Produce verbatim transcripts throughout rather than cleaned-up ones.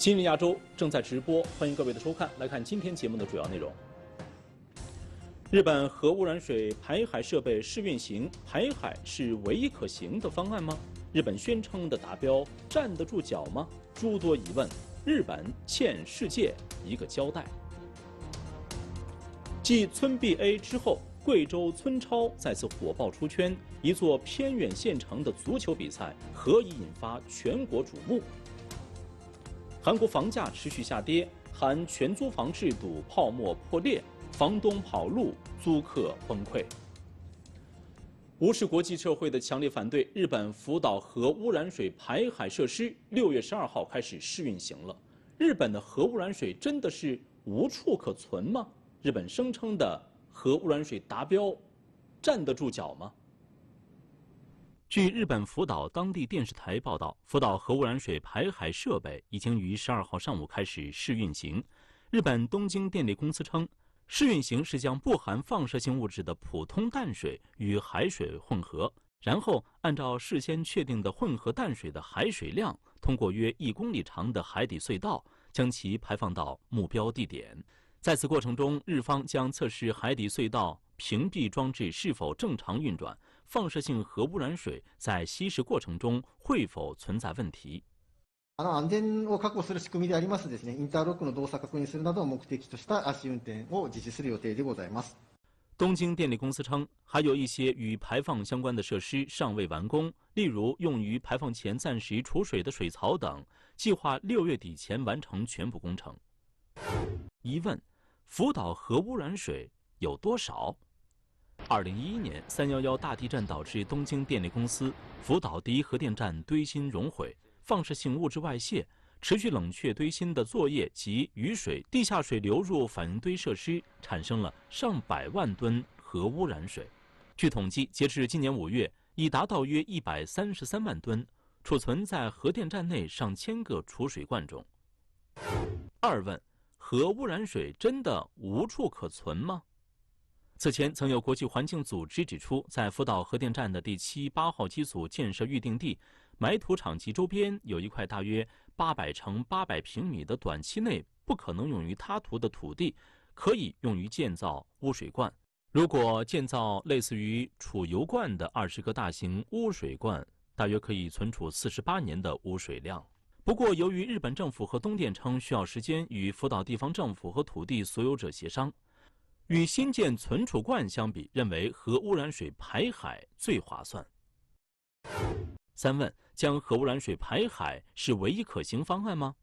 今日亚洲正在直播，欢迎各位的收看。来看今天节目的主要内容。日本核污染水排海设备试运行，排海是唯一可行的方案吗？日本宣称的达标站得住脚吗？诸多疑问，日本欠世界一个交代。继村 B A 之后，贵州村超再次火爆出圈。一座偏远县城的足球比赛何以引发全国瞩目？ 韩国房价持续下跌，含全租房制度泡沫破裂，房东跑路，租客崩溃。无视国际社会的强烈反对，日本福岛核污染水排海设施六月十二号开始试运行了。日本的核污染水真的是无处可存吗？日本声称的核污染水达标，站得住脚吗？ 据日本福岛当地电视台报道，福岛核污染水排海设备已经于十二号上午开始试运行。日本东京电力公司称，试运行是将不含放射性物质的普通淡水与海水混合，然后按照事先确定的混合淡水的海水量，通过约一公里长的海底隧道将其排放到目标地点。在此过程中，日方将测试海底隧道屏蔽装置是否正常运转。 放射性核污染水在稀释过程中会否存在问题？あの安全を確保する仕組みでありますですね。インターロックの動作確認するなどを目的とした足運転を実施する予定でございます。东京电力公司称，还有一些与排放相关的设施尚未完工，例如用于排放前暂时储水的水槽等，计划六月底前完成全部工程。疑问：福岛核污染水有多少？ 二零一一年三幺幺大地震导致东京电力公司福岛第一核电站堆芯熔毁，放射性物质外泄，持续冷却堆芯的作业及雨水、地下水流入反应堆设施，产生了上百万吨核污染水。据统计，截至今年五月，已达到约一百三十三万吨，储存在核电站内上千个储水罐中。二问：核污染水真的无处可存吗？ 此前，曾有国际环境组织指出，在福岛核电站的第七、八号机组建设预定地埋土场及周边有一块大约八百乘八百平米的短期内不可能用于塌图的土地，可以用于建造污水罐。如果建造类似于储油罐的二十个大型污水罐，大约可以存储四十八年的污水量。 不过，由于日本政府和东电称需要时间与福岛地方政府和土地所有者协商。 与新建存储罐相比，认为核污染水排海最划算。三问：将核污染水排海是唯一可行方案吗？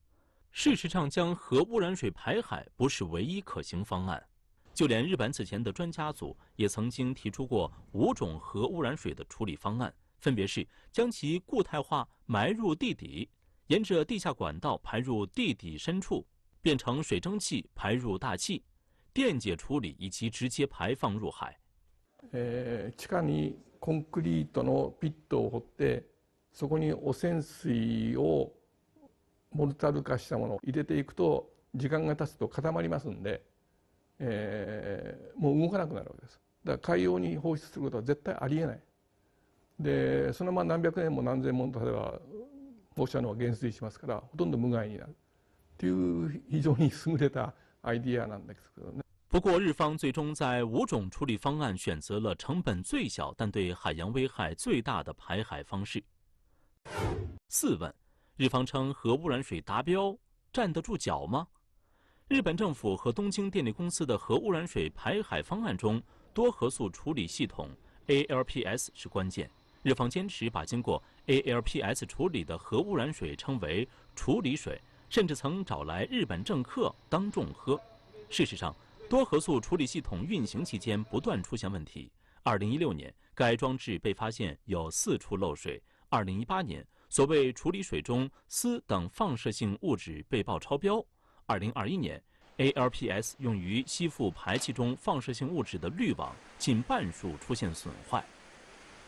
事实上，将核污染水排海不是唯一可行方案。就连日本此前的专家组也曾经提出过五种核污染水的处理方案，分别是将其固态化埋入地底，沿着地下管道排入地底深处，变成水蒸气排入大气。 电解处理以及直接排放入海。え、地下にコンクリートのピットを掘って、そこに汚染水をモルタル化したものを入れていくと、時間が経つと固まりますんで、え、もう動かなくなるわけです。だから海洋に放出することは絶対ありえない。で、そのまま何百年も何千も例えば放射能は減衰しますから、ほとんど無害になるっていう非常に優れたアイディアなんですけどね。 不过，日方最终在五种处理方案选择了成本最小但对海洋危害最大的排海方式。四问：日方称核污染水达标，站得住脚吗？日本政府和东京电力公司的核污染水排海方案中，多核素处理系统 A L P S 是关键。日方坚持把经过 A L P S 处理的核污染水称为处理水，甚至曾找来日本政客当众喝。事实上， 多核素处理系统运行期间不断出现问题。二零一六年，该装置被发现有四处漏水。二零一八年，所谓处理水中锶等放射性物质被曝超标。二零二一年 ，A L P S 用于吸附排气中放射性物质的滤网近半数出现损坏。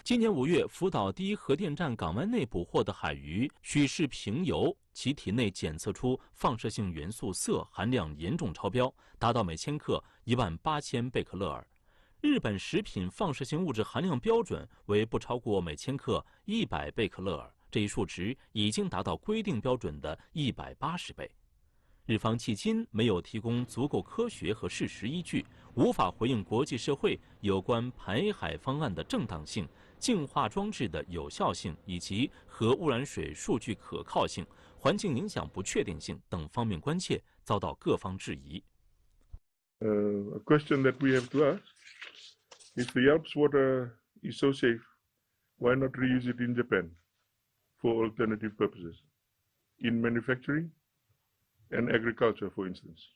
今年五月，福岛第一核电站港湾内捕获的海鱼许氏平游。 其体内检测出放射性元素铯含量严重超标，达到每千克一万八千贝克勒尔。日本食品放射性物质含量标准为不超过每千克一百贝克勒尔，这一数值已经达到规定标准的一百八十倍。日方迄今没有提供足够科学和事实依据，无法回应国际社会有关排海方案的正当性、净化装置的有效性以及核污染水数据可靠性、环境影响不确定性等方面关切，遭到各方质疑。Uh, a question that we have to ask: If the A L P S water is so safe, why not reuse it in Japan for alternative purposes, in manufacturing and agriculture, for instance?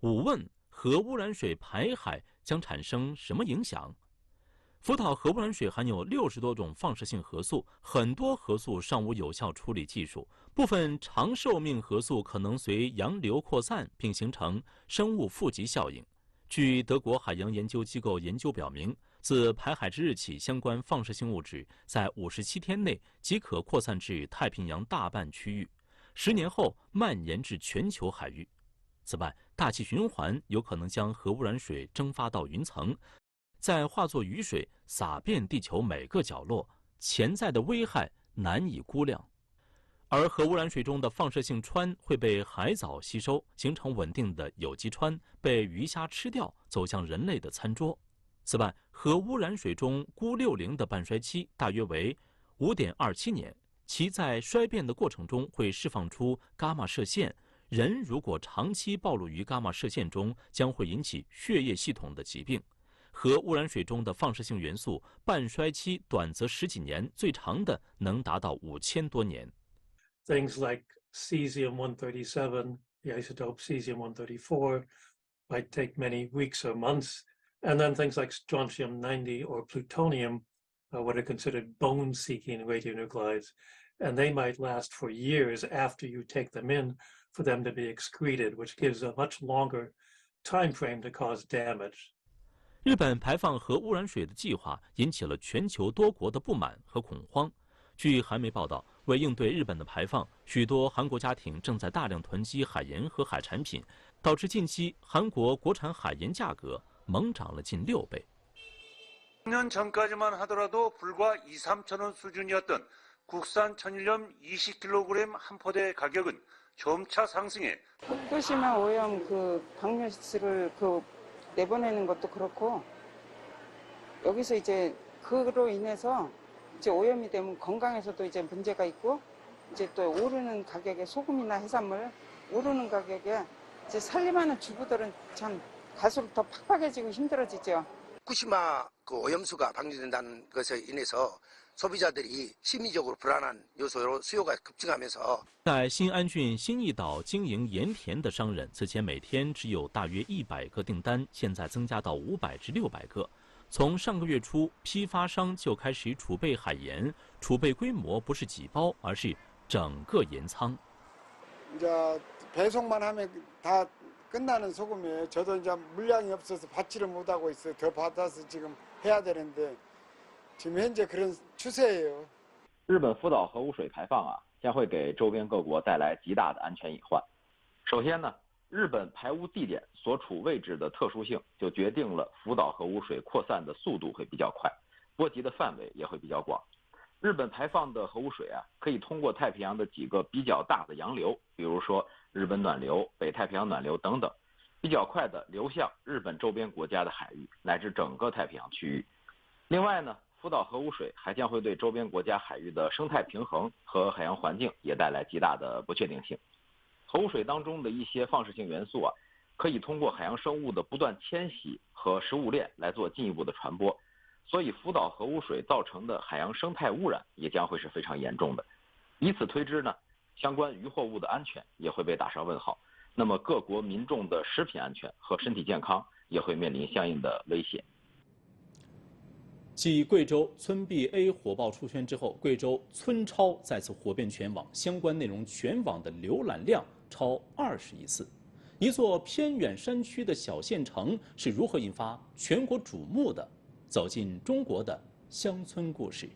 五问：核污染水排海将产生什么影响？福岛核污染水含有六十多种放射性核素，很多核素尚无有效处理技术，部分长寿命核素可能随洋流扩散并形成生物富集效应。据德国海洋研究机构研究表明，自排海之日起，相关放射性物质在五十七天内即可扩散至太平洋大半区域，十年后蔓延至全球海域。此外，大气循环有可能将核污染水蒸发到云层，再化作雨水洒遍地球每个角落，潜在的危害难以估量。而核污染水中的放射性氚会被海藻吸收，形成稳定的有机氚，被鱼虾吃掉，走向人类的餐桌。此外，核污染水中钴六零的半衰期大约为 五点二七年，其在衰变的过程中会释放出伽马射线。人如果长期暴露于伽马射线中，将会引起血液系统的疾病。核污染水中的放射性元素半衰期短则十几年，最长的能达到五千多年。Things like cesium one thirty-seven, the isotope cesium one thirty-four, might take many weeks or months, and then things like strontium ninety or plutonium, what are considered bone-seeking radionuclides, and they might last for years after you take them in for them to be excreted, which gives a much longer time frame to cause damage. 日本排放核污染水的计划引起了全球多国的不满和恐慌。据韩媒报道，为应对日本的排放，许多韩国家庭正在大量囤积海盐和海产品，导致近期韩国国产海盐价格猛涨了近六倍。일 년 전까지만 하더라도 불과 이삼천 원 수준이었던 국산 천일염 이십 킬로그램 한 포대 가격은 점차 상승해. 후쿠시마 오염 그 방류시설을 그 내보내는 것도 그렇고 여기서 이제 그로 인해서 이제 오염이 되면 건강에서도 이제 문제가 있고 이제 또 오르는 가격에 소금이나 해산물 오르는 가격에 이제 살림하는 주부들은 참 갈수록 더 팍팍해지고 힘들어지죠. 후쿠시마 그 오염수가 방류된다는 것에 인해서 소비자들이 심리적으로 불안한 요소로 수요가 급증하면서. 在新安郡新一岛经营盐田的商人，此前每天只有大约一百个订单，现在增加到五百至六百个。 从上个月初，批发商就开始储备海盐，储备规模不是几包，而是整个盐仓。이제배송만하면다끝나는소금이에요저도이제물량이없어서받지를못하고있어요더받아서지금해야되는데지금현재그런추세예요日本福岛核污水排放啊，将会给周边各国带来极大的安全隐患。首先呢，日本排污地点所处位置的特殊性，就决定了福岛核污水扩散的速度会比较快，波及的范围也会比较广。日本排放的核污水啊，可以通过太平洋的几个比较大的洋流，比如说日本暖流、北太平洋暖流等等，比较快的流向日本周边国家的海域乃至整个太平洋区域。另外呢，福岛核污水还将会对周边国家海域的生态平衡和海洋环境也带来极大的不确定性。核污水当中的一些放射性元素啊，可以通过海洋生物的不断迁徙和食物链来做进一步的传播，所以福岛核污水造成的海洋生态污染也将会是非常严重的。以此推之呢，相关渔获物的安全也会被打上问号，那么各国民众的食品安全和身体健康也会面临相应的威胁。继贵州村 B A 火爆出圈之后，贵州村超再次火遍全网，相关内容全网的浏览量超二十亿次。一座偏远山区的小县城是如何引发全国瞩目的？走进中国的乡村故事。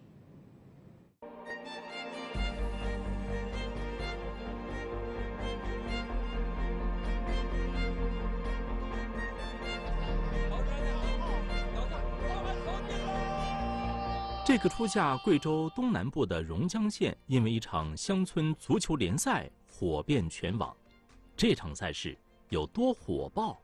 这个出嫁贵州东南部的榕江县，因为一场乡村足球联赛火遍全网。这场赛事有多火爆？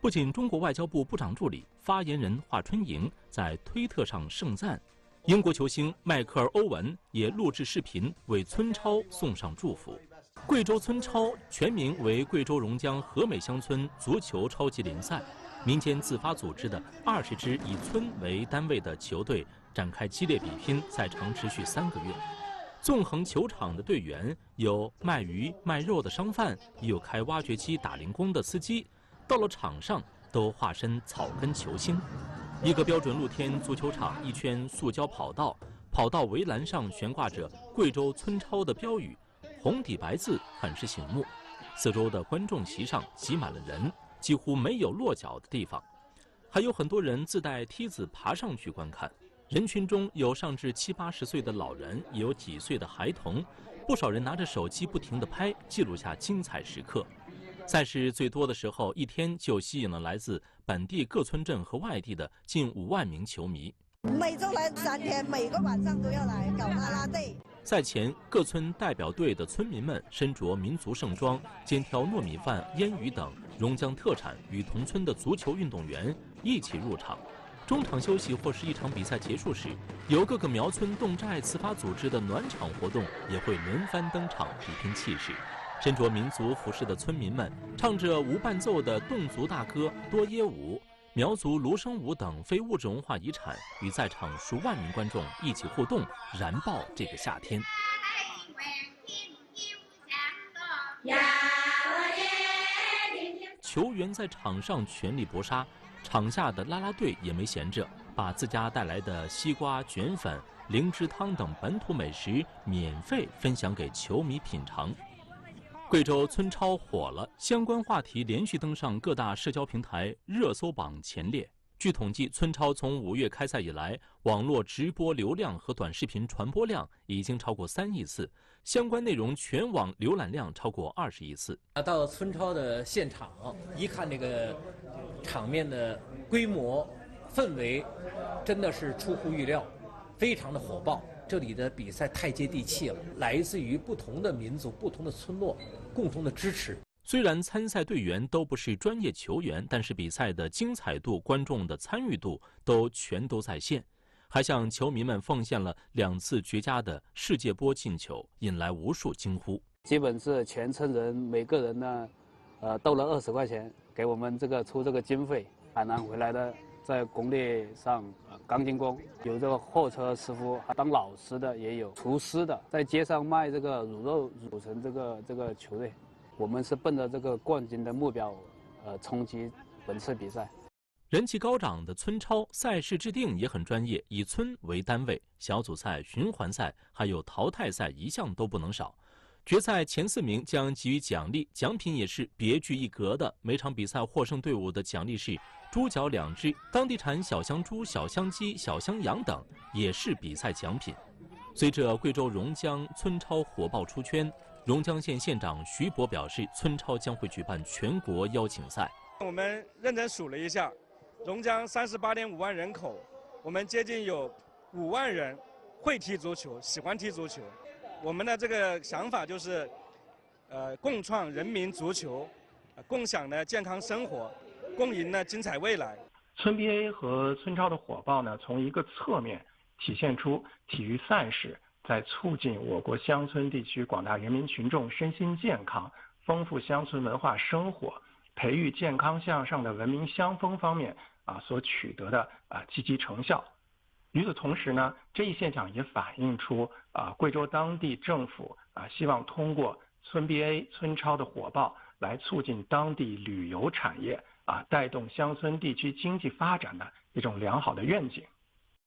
不仅中国外交部部长助理发言人华春莹在推特上盛赞，英国球星迈克尔·欧文也录制视频为村超送上祝福。贵州村超全名为贵州榕江和美乡村足球超级联赛，民间自发组织的二十支以村为单位的球队展开激烈比拼，赛程持续三个月。纵横球场的队员有卖鱼卖肉的商贩，也有开挖掘机打零工的司机。到了场上，都化身草根球星。一个标准露天足球场，一圈塑胶跑道，跑道围栏上悬挂着贵州村超的标语，红底白字很是醒目。四周的观众席上挤满了人，几乎没有落脚的地方。还有很多人自带梯子爬上去观看。人群中有上至七八十岁的老人，也有几岁的孩童。不少人拿着手机不停地拍，记录下精彩时刻。赛事最多的时候，一天就吸引了来自本地各村镇和外地的近五万名球迷。每周来三天，每个晚上都要来搞啦啦队。赛前，各村代表队的村民们身着民族盛装，肩挑糯米饭、腌鱼等榕江特产，与同村的足球运动员一起入场。中场休息或是一场比赛结束时，由各个苗村侗寨自发组织的暖场活动也会轮番登场，比拼气势。身着民族服饰的村民们唱着无伴奏的侗族大歌多耶舞、苗族芦笙舞等非物质文化遗产，与在场数万名观众一起互动，燃爆这个夏天。球员在场上全力搏杀，场下的啦啦队也没闲着，把自家带来的西瓜、卷粉、灵芝汤等本土美食免费分享给球迷品尝。贵州村超火了，相关话题连续登上各大社交平台热搜榜前列。据统计，村超从五月开赛以来，网络直播流量和短视频传播量已经超过三亿次，相关内容全网浏览量超过二十亿次。到村超的现场，一看这个场面的规模、氛围，真的是出乎预料，非常的火爆。这里的比赛太接地气了，来自于不同的民族、不同的村落，共同的支持。虽然参赛队员都不是专业球员，但是比赛的精彩度、观众的参与度都全都在线，还向球迷们奉献了两次绝佳的世界波进球，引来无数惊呼。基本是全村人每个人呢，呃，斗了二十块钱，给我们这个出这个经费，海南回来的。在工地上，钢筋工有这个货车师傅，当老师的也有，厨师的，在街上卖这个卤肉组成这个这个球队。我们是奔着这个冠军的目标，呃，冲击本次比赛。人气高涨的村超赛事制定也很专业，以村为单位，小组赛、循环赛还有淘汰赛一项都不能少。决赛前四名将给予奖励，奖品也是别具一格的。每场比赛获胜队伍的奖励是猪脚两只、当地产小香猪、小香鸡、小香羊等，也是比赛奖品。随着贵州榕江村超火爆出圈，榕江县县长徐博表示，村超将会举办全国邀请赛。我们认真数了一下，榕江三十八点五万人口，我们接近有五万人会踢足球，喜欢踢足球。我们的这个想法就是，呃，共创人民足球，共享呢健康生活，共赢呢精彩未来。村 B A 和村超的火爆呢，从一个侧面体现出体育赛事在促进我国乡村地区广大人民群众身心健康、丰富乡村文化生活、培育健康向上的文明乡风方面啊所取得的啊积极成效。与此同时呢，这一现象也反映出啊、呃，贵州当地政府啊、呃，希望通过村 B A、村超的火爆来促进当地旅游产业啊、呃，带动乡村地区经济发展的一种良好的愿景。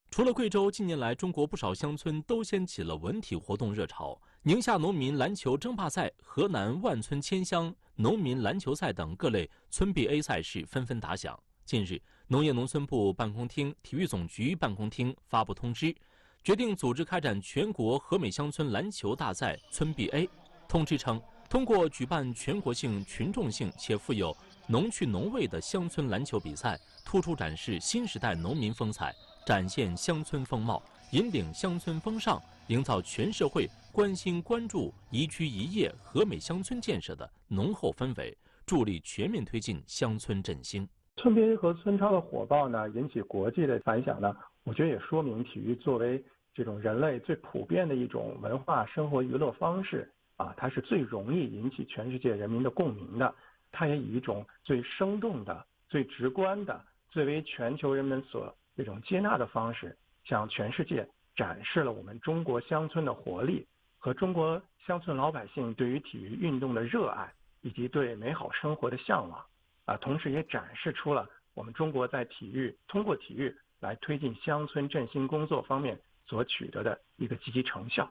除了贵州，近年来中国不少乡村都掀起了文体活动热潮，宁夏农民篮球争霸赛、河南万村千乡农民篮球赛等各类村 B A 赛事纷纷打响。近日，农业农村部办公厅、体育总局办公厅发布通知，决定组织开展全国和美乡村篮球大赛村 B A。通知称，通过举办全国性、群众性且富有农趣农味的乡村篮球比赛，突出展示新时代农民风采，展现乡村风貌，引领乡村风尚，营造全社会关心关注宜居宜业和美乡村建设的浓厚氛围，助力全面推进乡村振兴。村别和村超的火爆呢，引起国际的反响呢，我觉得也说明体育作为这种人类最普遍的一种文化生活娱乐方式啊，它是最容易引起全世界人民的共鸣的。它也以一种最生动的、最直观的、最为全球人们所这种接纳的方式，向全世界展示了我们中国乡村的活力和中国乡村老百姓对于体育运动的热爱，以及对美好生活的向往。啊，同时也展示出了我们中国在体育通过体育来推进乡村振兴工作方面所取得的一个积极成效。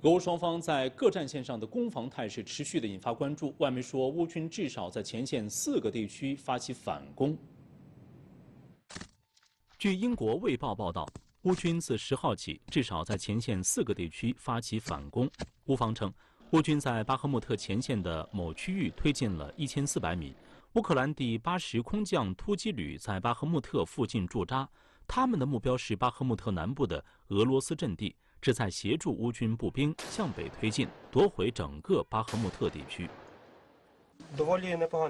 俄乌双方在各战线上的攻防态势持续的引发关注。外媒说，乌军至少在前线四个地区发起反攻。据英国《卫报》报道，乌军自十号起至少在前线四个地区发起反攻。乌方称，乌军在巴赫穆特前线的某区域推进了一千四百米。乌克兰第八十空降突击旅在巴赫穆特附近驻扎，他们的目标是巴赫穆特南部的俄罗斯阵地。 旨在协助乌军步兵向北推进，夺回整个巴赫穆特地区。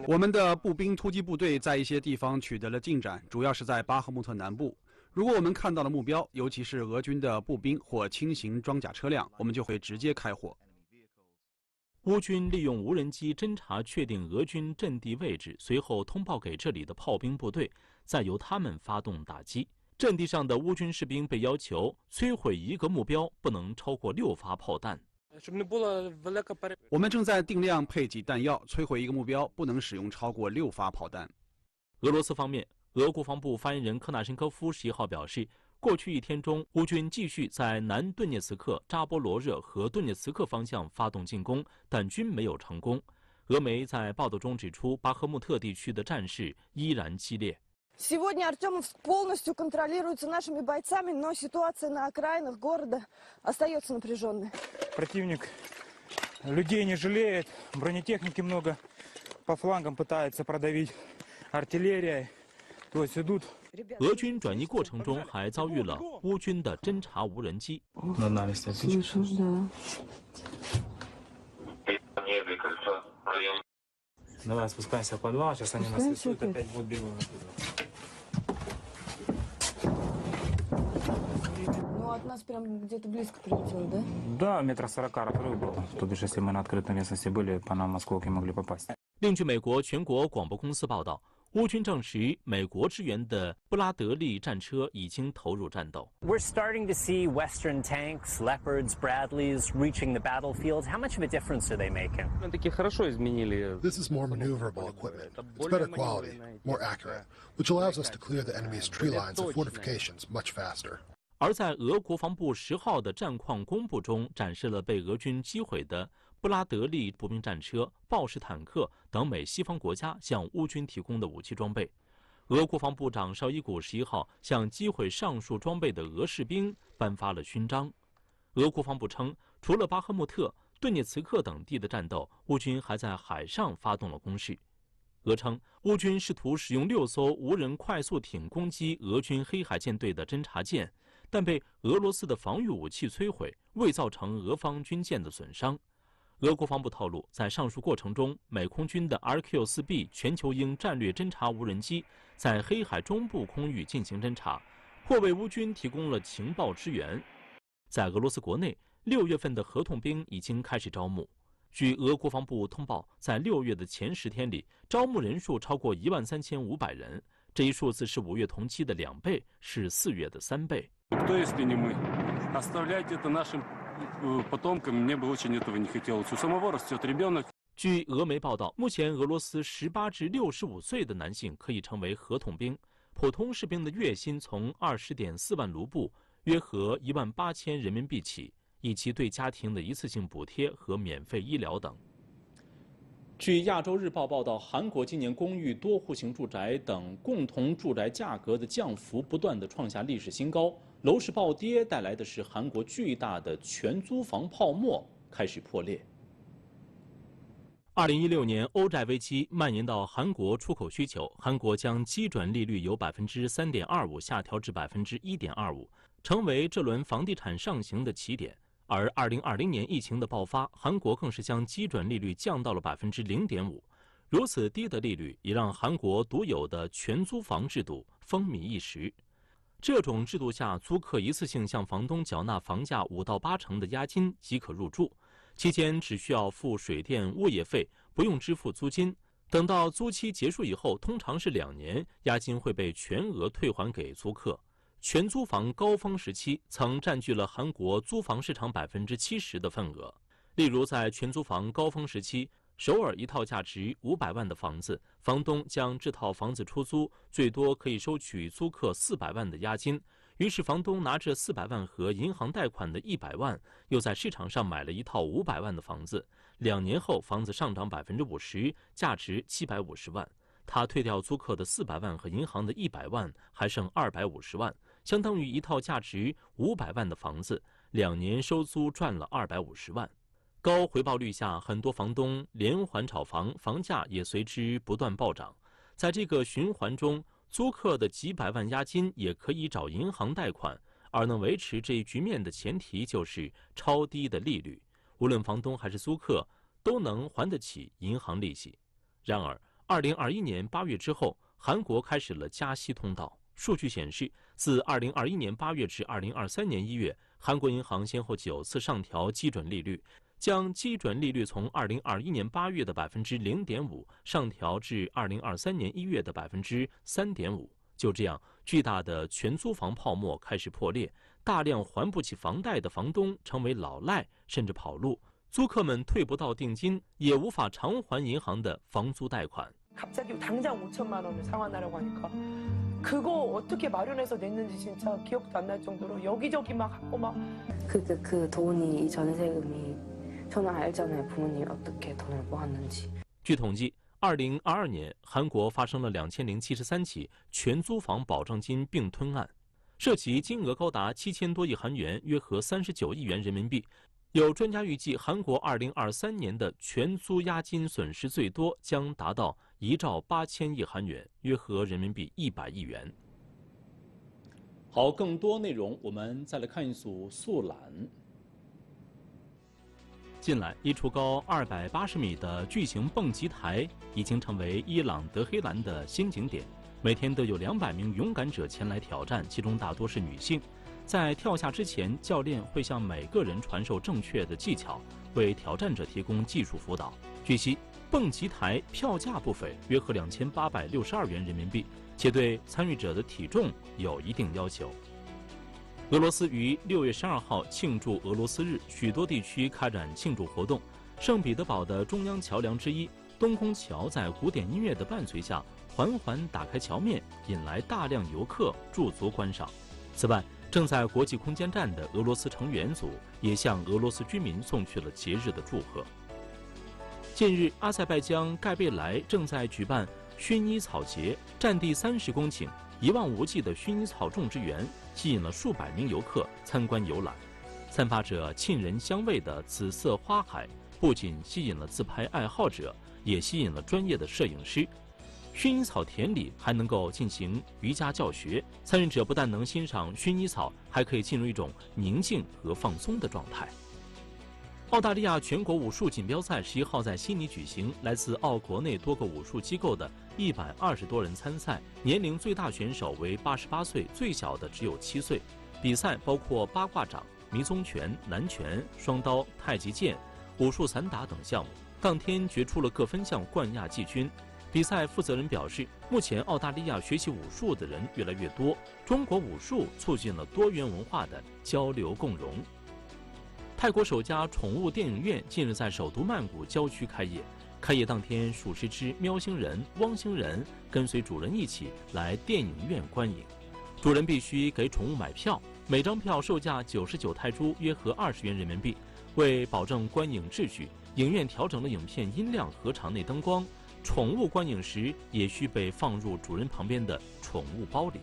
我们的步兵突击部队在一些地方取得了进展，主要是在巴赫穆特南部。如果我们看到了目标，尤其是俄军的步兵或轻型装甲车辆，我们就会直接开火。乌军利用无人机侦察确定俄军阵地位置，随后通报给这里的炮兵部队，再由他们发动打击。 阵地上的乌军士兵被要求摧毁一个目标不能超过六发炮弹。我们正在定量配给弹药，摧毁一个目标不能使用超过六发炮弹。俄罗斯方面，俄国防部发言人科纳申科夫十一号表示，过去一天中，乌军继续在南顿涅茨克、扎波罗热和顿涅茨克方向发动进攻，但均没有成功。俄媒在报道中指出，巴赫穆特地区的战事依然激烈。 Сегодня Артемовск полностью контролируется нашими бойцами, но ситуация на окраинах города остается напряженной. Противник людей не жалеет, бронетехники много, по флангам пытается продавить артиллерия, то есть идут. 俄军转移过程中还遭遇了乌军的侦察无人机。Давай спускаемся в подвал, сейчас они нас рисуют, опять будут бегать. От нас прям где-то близко прилетело, да? Да, метра сорока разрыв был. То бишь, если мы на открытой местности были, по нам осколки могли попасть. 另据美国全国广播公司报道，乌军证实美国支援的布拉德利战车已经投入战斗。We're starting to see Western tanks, Leopards, Bradleys reaching the battlefield. How much of a difference are they making? This is more maneuverable equipment. It's better quality, more accurate, which allows us to clear the enemy's tree lines and fortifications much faster. 而在俄国防部十号的战况公布中，展示了被俄军击毁的布拉德利步兵战车、豹式坦克等美西方国家向乌军提供的武器装备。俄国防部长绍伊古十一号向击毁上述装备的俄士兵颁发了勋章。俄国防部称，除了巴赫穆特、顿涅茨克等地的战斗，乌军还在海上发动了攻势。俄称，乌军试图使用六艘无人快速艇攻击俄军黑海舰队的侦察舰。 但被俄罗斯的防御武器摧毁，未造成俄方军舰的损伤。俄国防部透露，在上述过程中，美空军的 R Q 四 B 全球鹰战略侦察无人机在黑海中部空域进行侦察，或为乌军提供了情报支援。在俄罗斯国内，六月份的合同兵已经开始招募。据俄国防部通报，在六月的前十天里，招募人数超过一万三千五百人，这一数字是五月同期的两倍，是四月的三倍。 Кто, если не мы? Оставлять это нашим потомкам, мне бы очень этого не хотелось. У самого растет ребенок. 据俄媒报道，目前俄罗斯十八至六十五岁的男性可以成为合同兵。普通士兵的月薪从 二十点四 万卢布，约合 一万八千 人民币起，以及对家庭的一次性补贴和免费医疗等。 据《亚洲日报》报道，韩国今年公寓、多户型住宅等共同住宅价格的降幅不断地创下历史新高。楼市暴跌带来的是韩国巨大的全租房泡沫开始破裂。二零一六年欧债危机蔓延到韩国出口需求，韩国将基准利率由百分之三点二五下调至百分之一点二五，成为这轮房地产上行的起点。而二零二零年疫情的爆发，韩国更是将基准利率降到了 百分之零点五。 如此低的利率，也让韩国独有的全租房制度风靡一时。这种制度下，租客一次性向房东缴纳房价五到八成的押金即可入住，期间只需要付水电、物业费，不用支付租金。等到租期结束以后，通常是两年，押金会被全额退还给租客。全租房高峰时期曾占据了韩国租房市场 百分之七十 的份额。例如，在全租房高峰时期， 首尔一套价值五百万的房子，房东将这套房子出租，最多可以收取租客四百万的押金。于是，房东拿着四百万和银行贷款的一百万，又在市场上买了一套五百万的房子。两年后，房子上涨百分之五十，价值七百五十万。他退掉租客的四百万和银行的一百万，还剩二百五十万，相当于一套价值五百万的房子，两年收租赚了二百五十万。 高回报率下，很多房东连环炒房，房价也随之不断暴涨。在这个循环中，租客的几百万押金也可以找银行贷款，而能维持这一局面的前提就是超低的利率，无论房东还是租客都能还得起银行利息。然而， 二零二一年八月之后，韩国开始了加息通道。 数据显示，自二零二一年八月至二零二三年一月，韩国银行先后九次上调基准利率，将基准利率从二零二一年八月的 百分之零点五 上调至二零二三年一月的 百分之三点五。就这样，巨大的全租房泡沫开始破裂，大量还不起房贷的房东成为老赖，甚至跑路，租客们退不到定金，也无法偿还银行的房租贷款。 갑자기 당장 오천만 원을 상환하라고 하니까 그거 어떻게 마련해서 냈는지 진짜 기억도 안 날 정도로 여기저기 막 하고 막 그 그 그 돈이 이 전세금이 저는 알잖아요 부모님이 어떻게 돈을 모았는지. 据统计， 二零二二年韩国发生了 两千零七十三起全租房保证金并吞案，涉及金额高达 七千多亿韩元，约合三十九亿元人民币。 有专家预计，韩国二零二三年的全租押金损失最多将达到一兆八千亿韩元，约合人民币一百亿元。好，更多内容我们再来看一组速览。近来，一处高二百八十米的巨型蹦极台已经成为伊朗德黑兰的新景点，每天都有两百名勇敢者前来挑战，其中大多是女性。 在跳下之前，教练会向每个人传授正确的技巧，为挑战者提供技术辅导。据悉，蹦极台票价不菲，约合 两千八百六十二元人民币，且对参与者的体重有一定要求。俄罗斯于六月十二号庆祝俄罗斯日，许多地区开展庆祝活动。圣彼得堡的中央桥梁之一东宫桥，在古典音乐的伴随下缓缓打开桥面，引来大量游客驻足观赏。此外， 正在国际空间站的俄罗斯成员组也向俄罗斯居民送去了节日的祝贺。近日，阿塞拜疆盖贝莱正在举办薰衣草节，占地三十公顷、一望无际的薰衣草种植园吸引了数百名游客参观游览。散发着沁人香味的紫色花海不仅吸引了自拍爱好者，也吸引了专业的摄影师。 薰衣草田里还能够进行瑜伽教学，参与者不但能欣赏薰衣草，还可以进入一种宁静和放松的状态。澳大利亚全国武术锦标赛十一号在悉尼举行，来自澳国内多个武术机构的一百二十多人参赛，年龄最大选手为八十八岁，最小的只有七岁。比赛包括八卦掌、迷踪拳、南拳、双刀、太极剑、武术散打等项目。当天决出了各分项冠亚季军。 比赛负责人表示，目前澳大利亚学习武术的人越来越多，中国武术促进了多元文化的交流共融。泰国首家宠物电影院近日在首都曼谷郊区开业，开业当天，鼠吃吃、喵星人、汪星人跟随主人一起来电影院观影，主人必须给宠物买票，每张票售价九十九泰铢，约合二十元人民币。为保证观影秩序，影院调整了影片音量和场内灯光。 宠物观影时也需被放入主人旁边的宠物包里。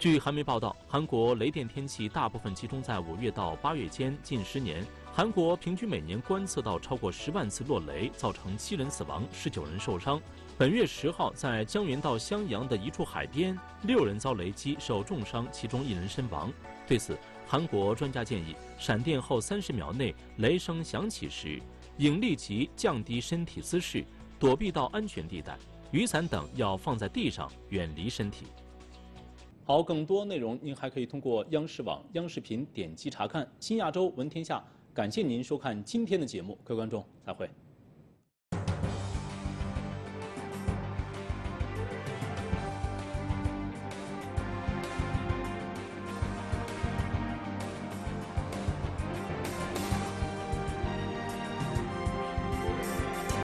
据韩媒报道，韩国雷电天气大部分集中在五月到八月间。近十年，韩国平均每年观测到超过十万次落雷，造成七人死亡，十九人受伤。本月十号，在江原道襄阳的一处海边，六人遭雷击受重伤，其中一人身亡。对此，韩国专家建议，闪电后三十秒内雷声响起时，应立即降低身体姿势，躲避到安全地带，雨伞等要放在地上，远离身体。 好，更多内容您还可以通过央视网、央视频点击查看。新亚洲闻天下，感谢您收看今天的节目，各位观众，再会。